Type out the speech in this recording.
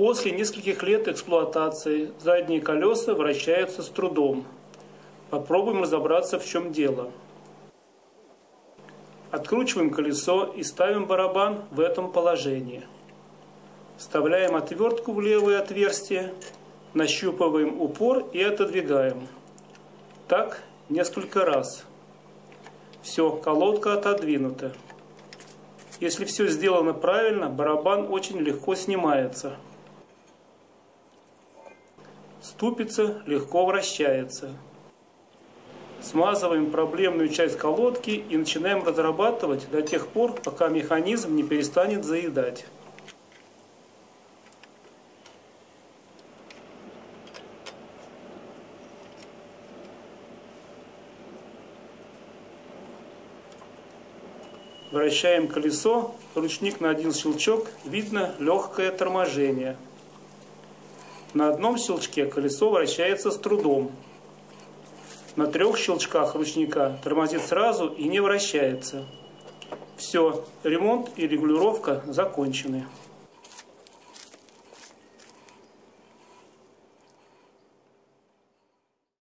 После нескольких лет эксплуатации задние колеса вращаются с трудом. Попробуем разобраться, в чем дело. Откручиваем колесо и ставим барабан в этом положении. Вставляем отвертку в левое отверстие, нащупываем упор и отодвигаем. Так несколько раз. Все, колодка отодвинута. Если все сделано правильно, барабан очень легко снимается. Ступица легко вращается. Смазываем проблемную часть колодки и начинаем разрабатывать до тех пор, пока механизм не перестанет заедать. Вращаем колесо, ручник на один щелчок, видно легкое торможение. На одном щелчке колесо вращается с трудом. На трех щелчках ручника тормозит сразу и не вращается. Все, ремонт и регулировка закончены.